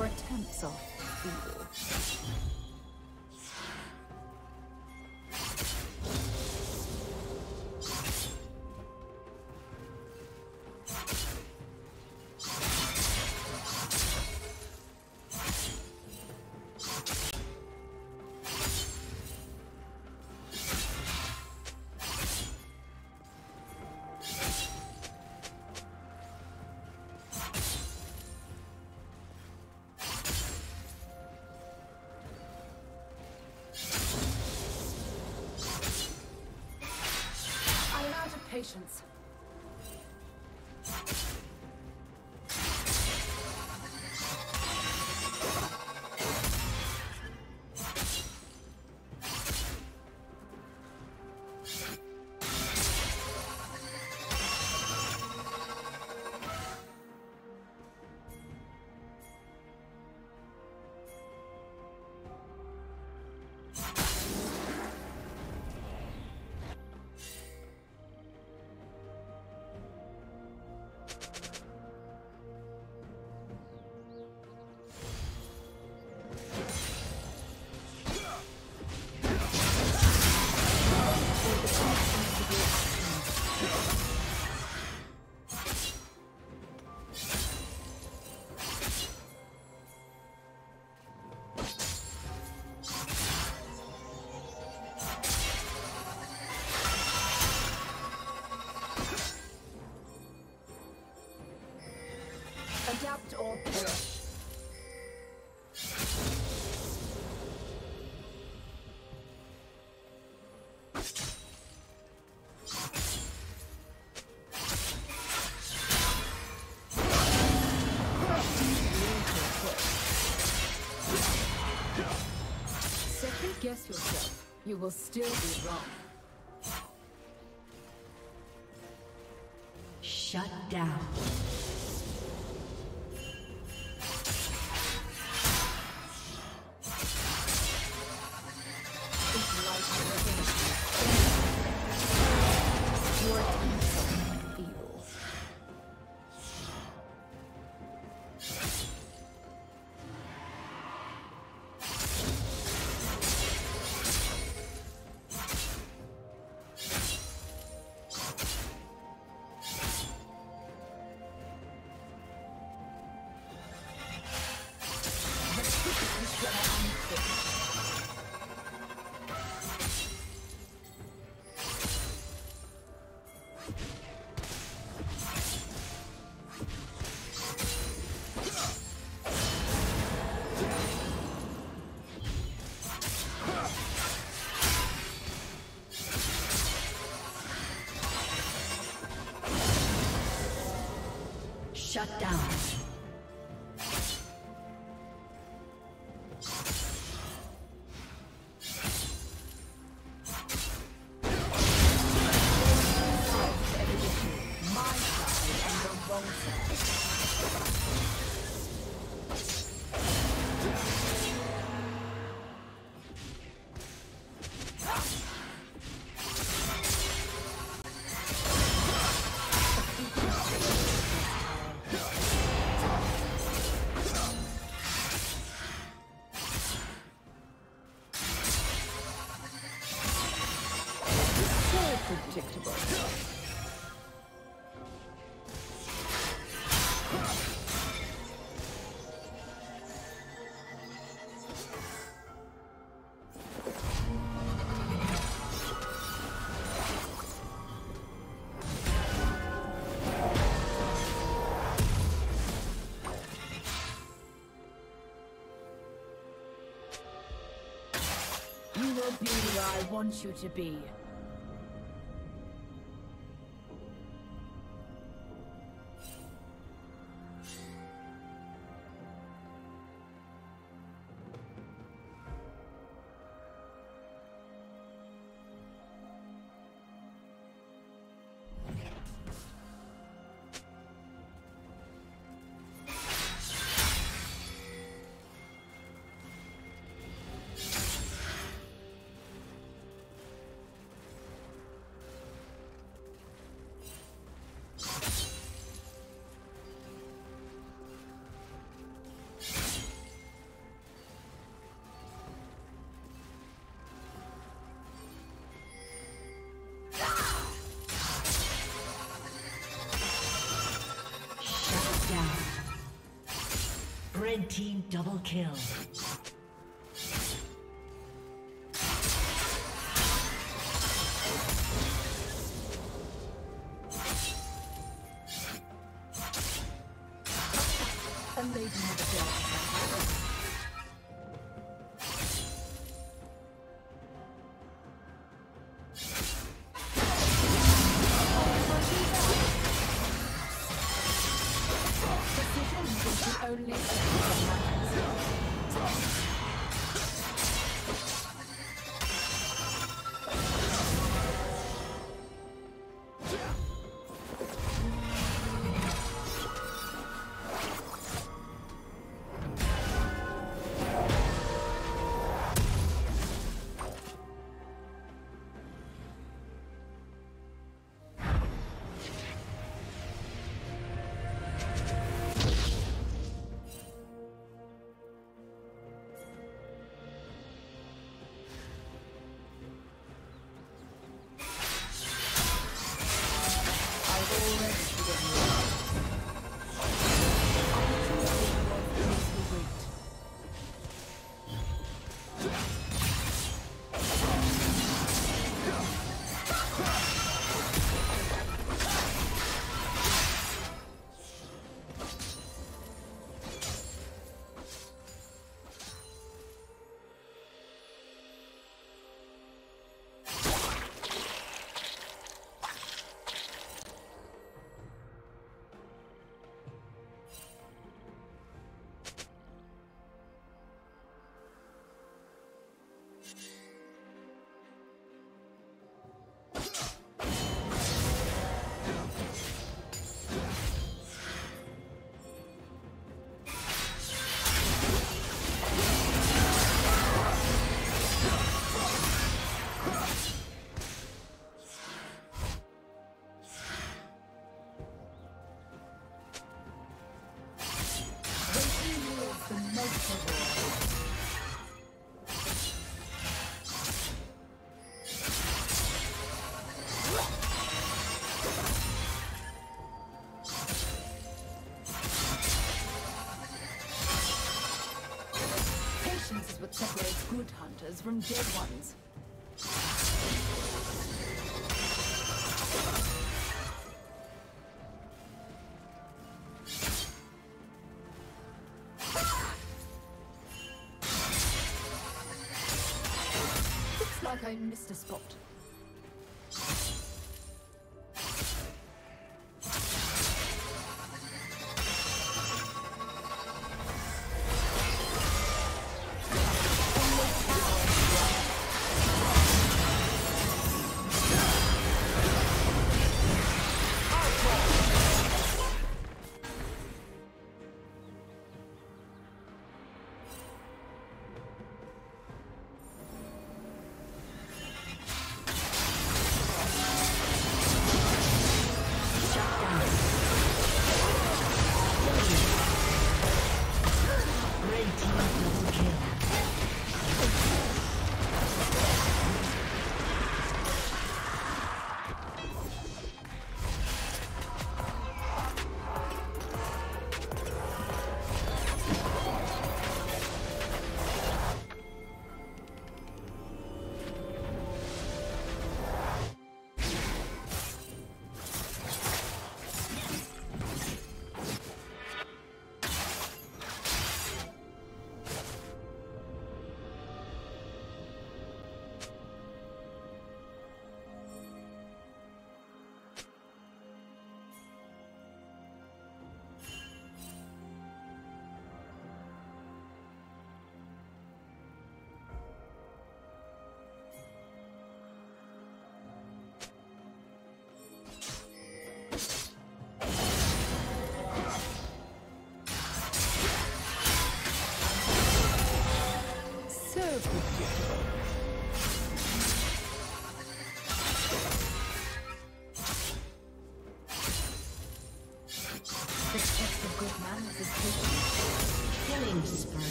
your attempts are feeble. Patience. Adapt or perish. Second guess yourself, you will still be wrong. Shut down. Shut down. Be where I want you to be. Red team double kill. Patience is what separates good hunters from dead ones. Looks like I missed a spot.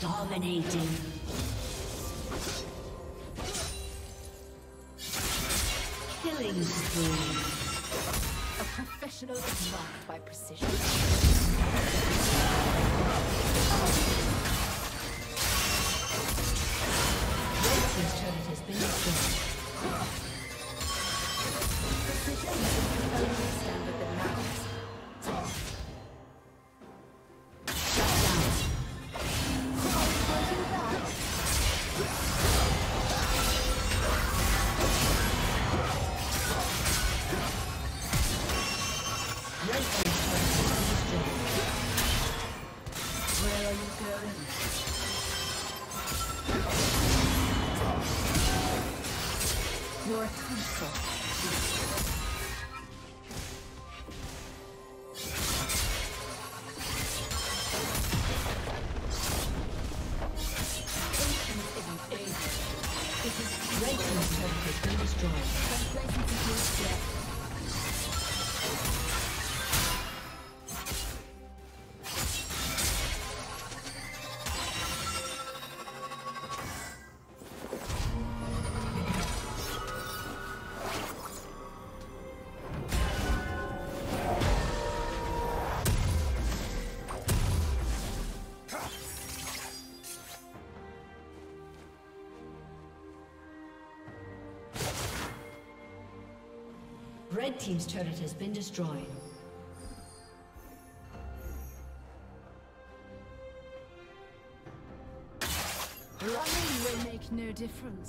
Dominating. Killing spree. A professional is marked by precision. Red team's turret has been destroyed. Precision is a compelling standard that matters. Red team's turret has been destroyed. Running will make no difference.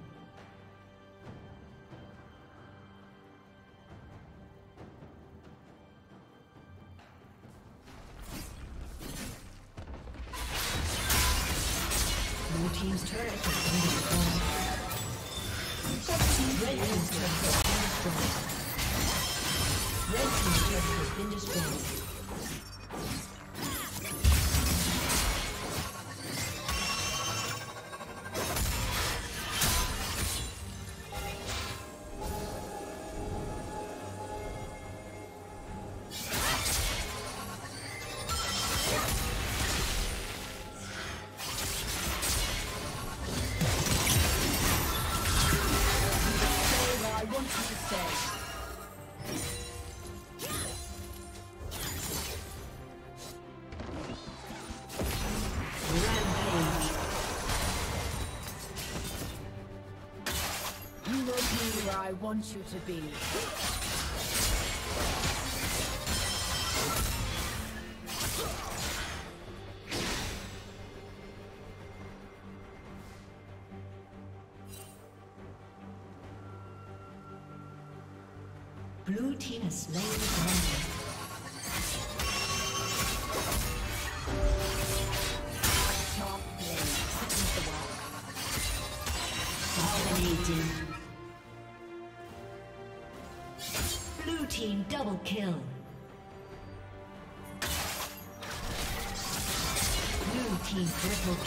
team's turret has been destroyed. Red team's turret has been destroyed. Red team's turret has been destroyed. I want you to stay. want you to be. Blue team is slain the enemy. Blue team double kill. Blue team triple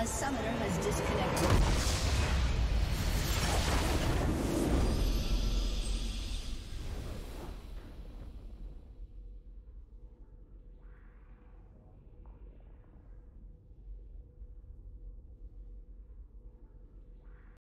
A summoner has disconnected.